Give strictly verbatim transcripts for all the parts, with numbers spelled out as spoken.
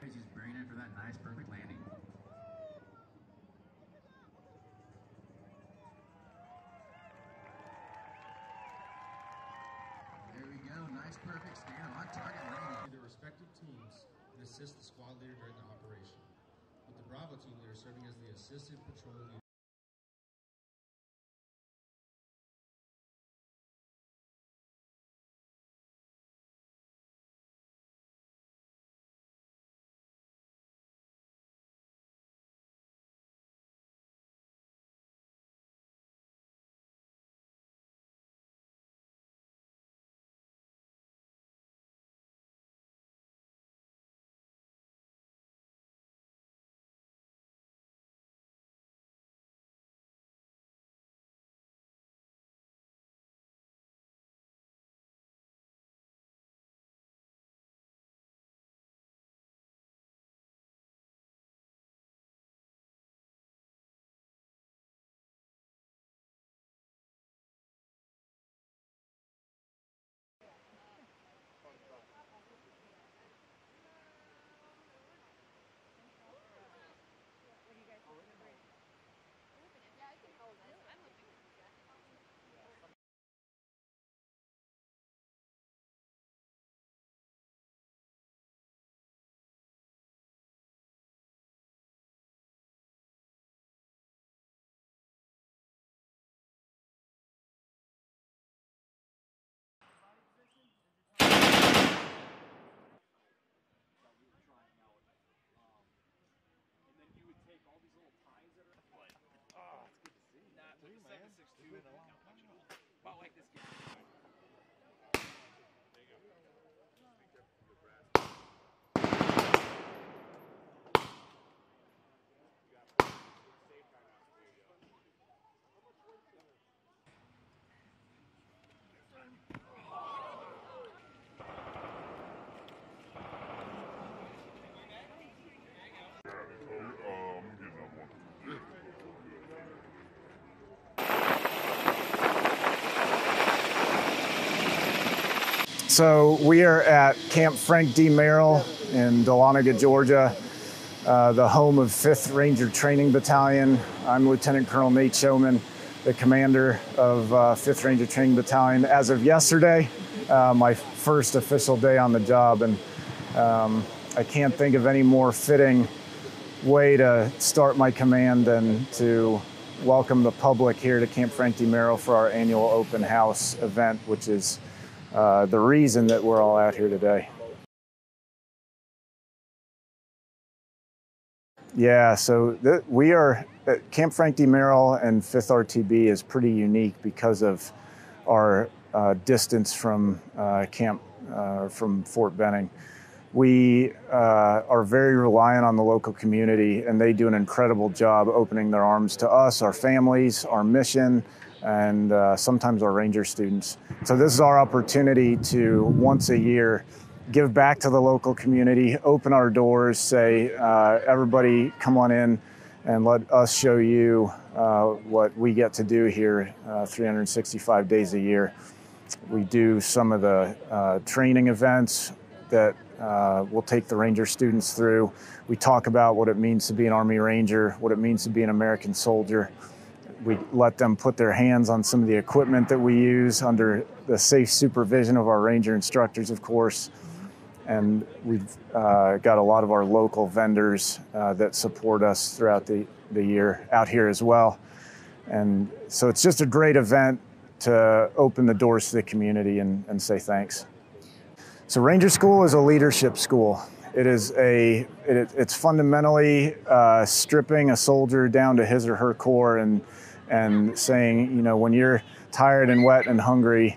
He's just bringing in for that nice, perfect landing. There we go, nice, perfect stand on target landing. Their respective teams and assist the squad leader during the operation, with the Bravo team leader serving as the assistant patrol leader. What do you guys think? Yeah, I can hold this. I'm looking at the jacket. So we are at Camp Frank D. Merrill in Dahlonega, Georgia, uh, the home of fifth Ranger Training Battalion. I'm Lieutenant Colonel Nate Showman, the commander of uh, fifth Ranger Training Battalion. As of yesterday, uh, my first official day on the job, and um, I can't think of any more fitting way to start my command than to welcome the public here to Camp Frank D. Merrill for our annual open house event, which is Uh, the reason that we're all out here today. Yeah, so we are, Camp Frank D. Merrill and fifth R T B is pretty unique because of our uh, distance from uh, camp, uh, from Fort Benning. We uh, are very reliant on the local community, and they do an incredible job opening their arms to us, our families, our mission, and uh, sometimes our Ranger students. So this is our opportunity to, once a year, give back to the local community, open our doors, say, uh, everybody come on in and let us show you uh, what we get to do here uh, three hundred sixty-five days a year. We do some of the uh, training events that uh, we'll take the Ranger students through. We talk about what it means to be an Army Ranger, what it means to be an American soldier. We let them put their hands on some of the equipment that we use under the safe supervision of our Ranger instructors, of course. And we've uh, got a lot of our local vendors uh, that support us throughout the, the year out here as well. And so it's just a great event to open the doors to the community and, and say thanks. So Ranger School is a leadership school. It is a, it, it's fundamentally uh, stripping a soldier down to his or her core and and saying, you know, when you're tired and wet and hungry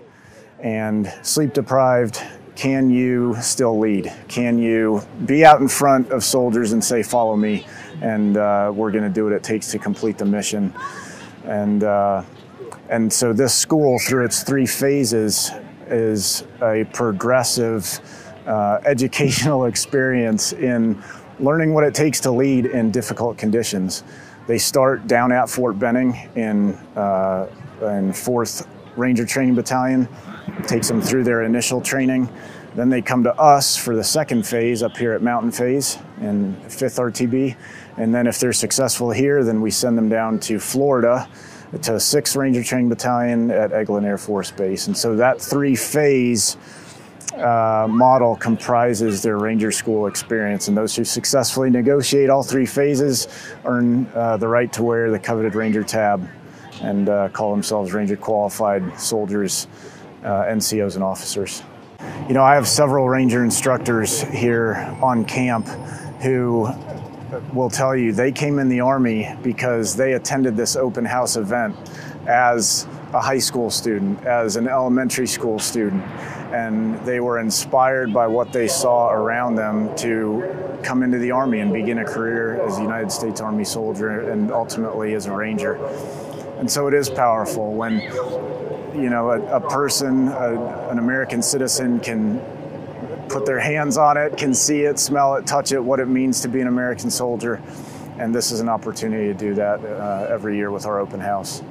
and sleep deprived, can you still lead? Can you be out in front of soldiers and say, follow me, and uh, we're gonna do what it takes to complete the mission. And, uh, and so this school, through its three phases, is a progressive uh, educational experience in learning what it takes to lead in difficult conditions. They start down at Fort Benning in, uh, in fourth Ranger Training Battalion, takes them through their initial training, Then they come to us for the second phase up here at Mountain Phase in fifth R T B. And then if they're successful here, then we send them down to Florida to sixth Ranger Training Battalion at Eglin Air Force Base. And so that three-phase uh, model comprises their Ranger School experience. And those who successfully negotiate all three phases earn uh, the right to wear the coveted Ranger tab and uh, call themselves Ranger Qualified Soldiers, uh, N C Os, and officers. You know, I have several Ranger instructors here on camp who will tell you they came in the Army because they attended this open house event as a high school student, as an elementary school student, and they were inspired by what they saw around them to come into the Army and begin a career as a United States Army soldier and ultimately as a Ranger. And so it is powerful when, you know, a, a person, a, an American citizen can put their hands on it, can see it, smell it, touch it, what it means to be an American soldier. And this is an opportunity to do that uh, every year with our open house.